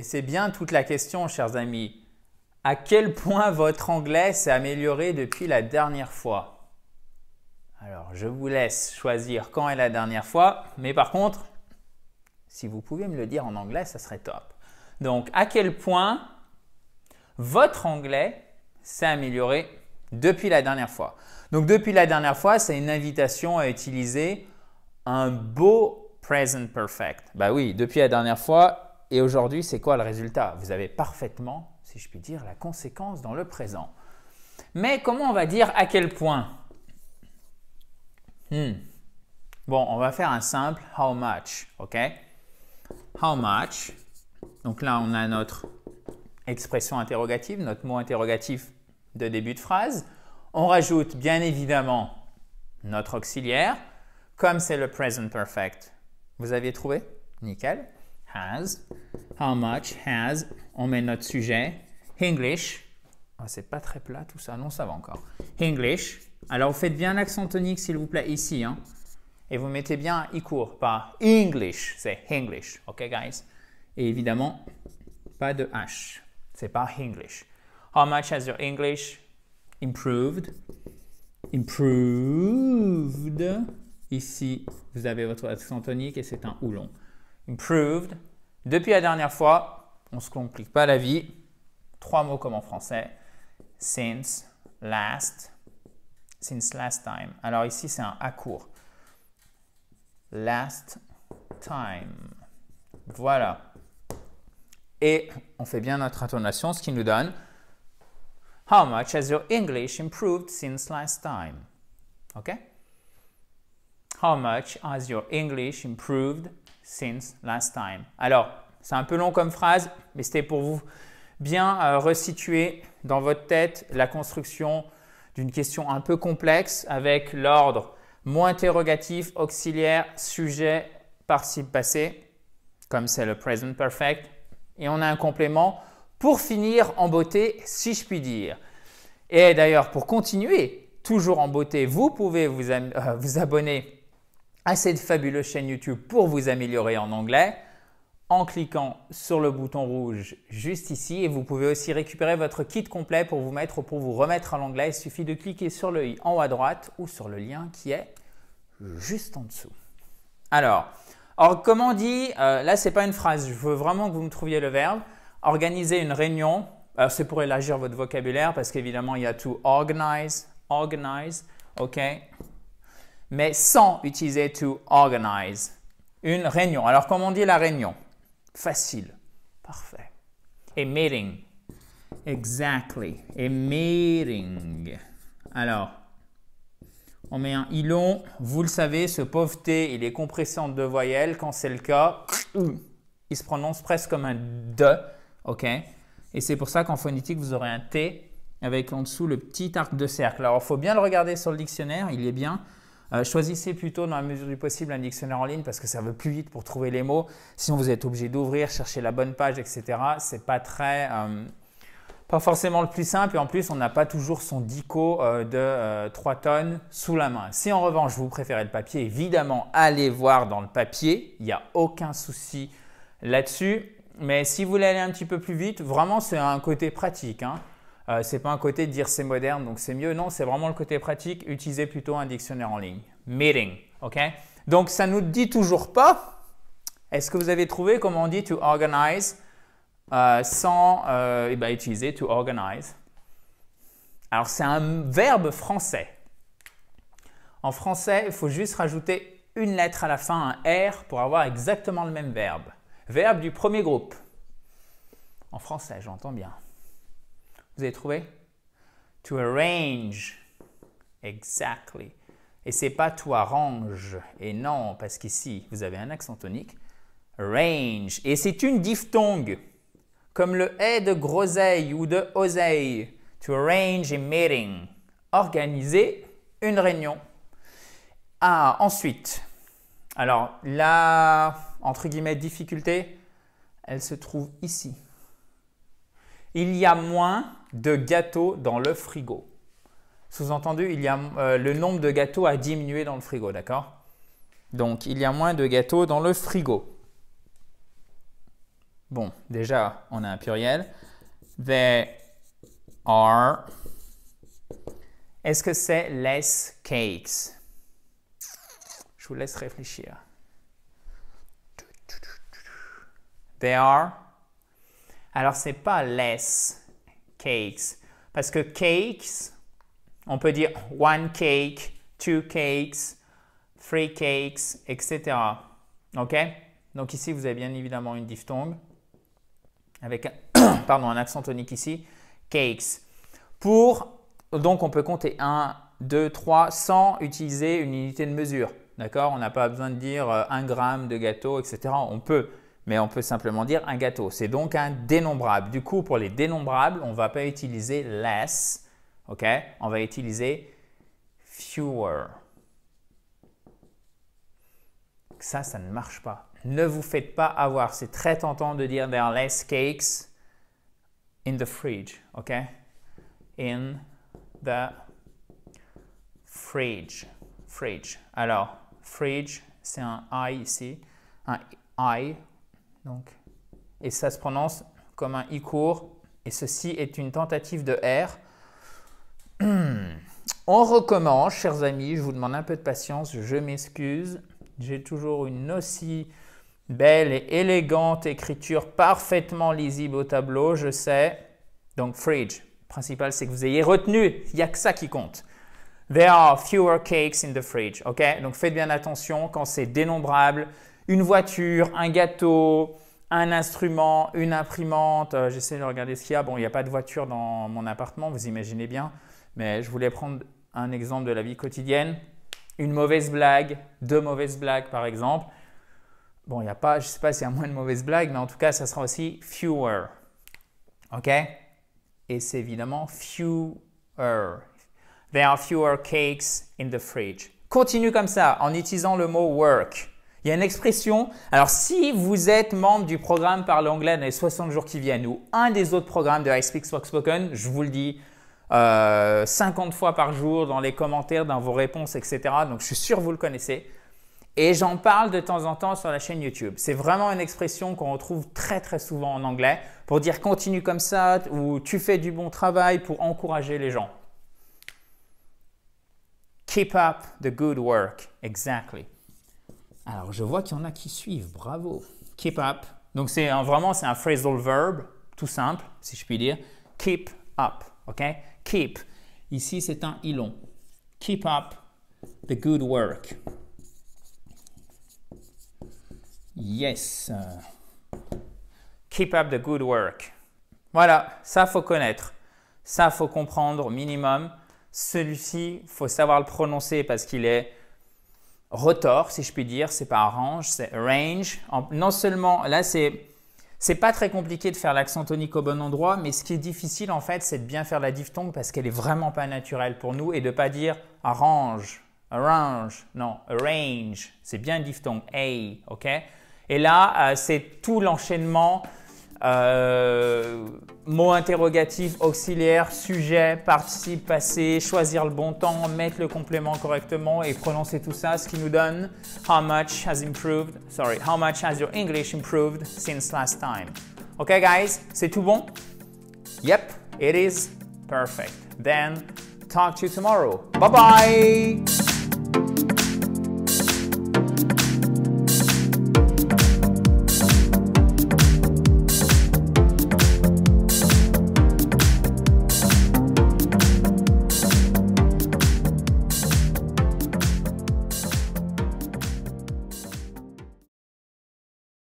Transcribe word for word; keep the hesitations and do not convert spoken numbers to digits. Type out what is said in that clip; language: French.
Et c'est bien toute la question, chers amis. À quel point votre anglais s'est amélioré depuis la dernière fois? Alors, je vous laisse choisir quand est la dernière fois, mais par contre, si vous pouvez me le dire en anglais, ça serait top. Donc, à quel point votre anglais s'est amélioré depuis la dernière fois? Donc, depuis la dernière fois, c'est une invitation à utiliser un beau present perfect. Bah oui, depuis la dernière fois et aujourd'hui, c'est quoi le résultat? Vous avez parfaitement, si je puis dire, la conséquence dans le présent. Mais comment on va dire à quel point? hmm. Bon, on va faire un simple « how much ». OK? « How much ». Donc là, on a notre expression interrogative, notre mot interrogatif de début de phrase. On rajoute bien évidemment notre auxiliaire, comme c'est le present perfect. Vous aviez trouvé? Nickel. Has. How much has. On met notre sujet. English. Oh, c'est pas très plat tout ça. Non, ça va encore. English. Alors, vous faites bien l'accent tonique, s'il vous plaît, ici. Hein? Et vous mettez bien « i » court, pas « English », c'est « English ». OK, guys? Et évidemment, pas de « H ». C'est pas « English ». How much has your English improved? Improved. Ici, vous avez votre accent tonique et c'est un « oulong ». Improved. Depuis la dernière fois, on ne se complique pas la vie. Trois mots comme en français. Since, last, since last time. Alors ici, c'est un « A » court. Last time. Voilà. Et on fait bien notre intonation, ce qui nous donne How much has your English improved since last time? OK? How much has your English improved since last time? Alors, c'est un peu long comme phrase, mais c'était pour vous bien euh, resituer dans votre tête la construction d'une question un peu complexe avec l'ordre mot interrogatif, auxiliaire, sujet, participe passé, comme c'est le present perfect. Et on a un complément pour finir en beauté, si je puis dire. Et d'ailleurs, pour continuer toujours en beauté, vous pouvez vous, euh, vous abonner à cette fabuleuse chaîne YouTube pour vous améliorer en anglais en cliquant sur le bouton rouge juste ici. Et vous pouvez aussi récupérer votre kit complet pour vous mettre ou pour vous remettre à l'anglais. Il suffit de cliquer sur le i en haut à droite ou sur le lien qui est juste en dessous. Alors, alors comme on dit, euh, là, ce n'est pas une phrase. Je veux vraiment que vous me trouviez le verbe. Organiser une réunion, euh, c'est pour élargir votre vocabulaire parce qu'évidemment, il y a to organize, organize, OK, mais sans utiliser to organize. Une réunion. Alors, comme on dit la réunion? Facile. Parfait. A meeting. Exactly. A meeting. Alors, on met un i long. Vous le savez, ce pauvre T, il est compressé en deux voyelles. Quand c'est le cas, il se prononce presque comme un de. OK? Et c'est pour ça qu'en phonétique, vous aurez un T avec en dessous le petit arc de cercle. Alors, il faut bien le regarder sur le dictionnaire. Il est bien. Euh, choisissez plutôt dans la mesure du possible un dictionnaire en ligne parce que ça va plus vite pour trouver les mots. Sinon, vous êtes obligé d'ouvrir, chercher la bonne page, et cetera. Ce n'est pas très, euh, pas forcément le plus simple. Et en plus, on n'a pas toujours son dico euh, de euh, trois tonnes sous la main. Si en revanche, vous préférez le papier, évidemment, allez voir dans le papier. Il n'y a aucun souci là-dessus. Mais si vous voulez aller un petit peu plus vite, vraiment, c'est un côté pratique, hein. Euh, ce n'est pas un côté de dire c'est moderne, donc c'est mieux. Non, c'est vraiment le côté pratique. Utilisez plutôt un dictionnaire en ligne. Meeting, OK? Donc, ça ne nous dit toujours pas. Est-ce que vous avez trouvé comment on dit to organize euh, sans euh, eh ben, utiliser to organize? Alors, c'est un verbe français. En français, il faut juste rajouter une lettre à la fin, un R, pour avoir exactement le même verbe. Verbe du premier groupe. En français, j'entends bien. Vous avez trouvé? To arrange. Exactly. Et c'est pas to arrange. Et non, parce qu'ici, vous avez un accent tonique. Arrange. Et c'est une diphtongue. Comme le est de groseille ou de oseille. To arrange a meeting. Organiser une réunion. Ah, ensuite. Alors, la, entre guillemets, difficulté, elle se trouve ici. Il y a moins de gâteaux dans le frigo. Sous-entendu, il y a, euh, le nombre de gâteaux a diminué dans le frigo, d'accord? Donc, il y a moins de gâteaux dans le frigo. Bon, déjà, on a un pluriel. They are. Est-ce que c'est less cakes? Je vous laisse réfléchir. They are. Alors, ce n'est pas less cakes. Parce que cakes, on peut dire one cake, two cakes, three cakes, et cetera. OK? Donc ici, vous avez bien évidemment une diphtongue avec un, pardon, un accent tonique ici. Cakes. Pour, donc, on peut compter un, deux, trois sans utiliser une unité de mesure. D'accord? On n'a pas besoin de dire un gramme de gâteau, et cetera. On peut. Mais on peut simplement dire un gâteau. C'est donc un dénombrable. Du coup, pour les dénombrables, on ne va pas utiliser less, ok? On va utiliser fewer. Ça, ça ne marche pas. Ne vous faites pas avoir. C'est très tentant de dire there are less cakes in the fridge, ok? In the fridge. Fridge. Alors, fridge, c'est un I ici, un I. Donc, et ça se prononce comme un i court. Et ceci est une tentative de R. On recommence, chers amis. Je vous demande un peu de patience. Je m'excuse. J'ai toujours une aussi belle et élégante écriture parfaitement lisible au tableau. Je sais. Donc, fridge. Le principal, c'est que vous ayez retenu. Il n'y a que ça qui compte. There are fewer cakes in the fridge. Ok? Donc, faites bien attention quand c'est dénombrable. Une voiture, un gâteau, un instrument, une imprimante. J'essaie de regarder ce qu'il y a. Bon, il n'y a pas de voiture dans mon appartement, vous imaginez bien. Mais je voulais prendre un exemple de la vie quotidienne. Une mauvaise blague, deux mauvaises blagues par exemple. Bon, il n'y a pas, je ne sais pas s'il y a moins de mauvaises blagues, mais en tout cas, ça sera aussi fewer. OK? Et c'est évidemment fewer. There are fewer cakes in the fridge. Continue comme ça en utilisant le mot work. Il y a une expression. Alors, si vous êtes membre du programme Parle Anglais dans les soixante jours qui viennent ou un des autres programmes de ISpeakSpokeSpoken, je vous le dis euh, cinquante fois par jour dans les commentaires, dans vos réponses, et cetera. Donc, je suis sûr que vous le connaissez. Et j'en parle de temps en temps sur la chaîne YouTube. C'est vraiment une expression qu'on retrouve très, très souvent en anglais pour dire continue comme ça ou tu fais du bon travail pour encourager les gens. Keep up the good work. Exactly. Alors, je vois qu'il y en a qui suivent. Bravo. Keep up. Donc, c'est vraiment, c'est un phrasal verb, tout simple, si je puis dire. Keep up. OK? Keep. Ici, c'est un i long. Keep up the good work. Yes. Keep up the good work. Voilà. Ça, faut connaître. Ça, faut comprendre au minimum. Celui-ci, faut savoir le prononcer parce qu'il est retors, si je puis dire, c'est pas arrange, c'est arrange. Non seulement, là, c'est c'est pas très compliqué de faire l'accent tonique au bon endroit, mais ce qui est difficile, en fait, c'est de bien faire la diphtongue parce qu'elle est vraiment pas naturelle pour nous et de pas dire arrange, arrange, non, arrange. C'est bien diphtongue, hey, ok? Et là, euh, c'est tout l'enchaînement euh, mots interrogatifs, auxiliaires, sujet, participe, passé, choisir le bon temps, mettre le complément correctement et prononcer tout ça, ce qui nous donne how much has improved, sorry, how much has your English improved since last time. OK guys, c'est tout bon? Yep, it is perfect. Then talk to you tomorrow. Bye bye.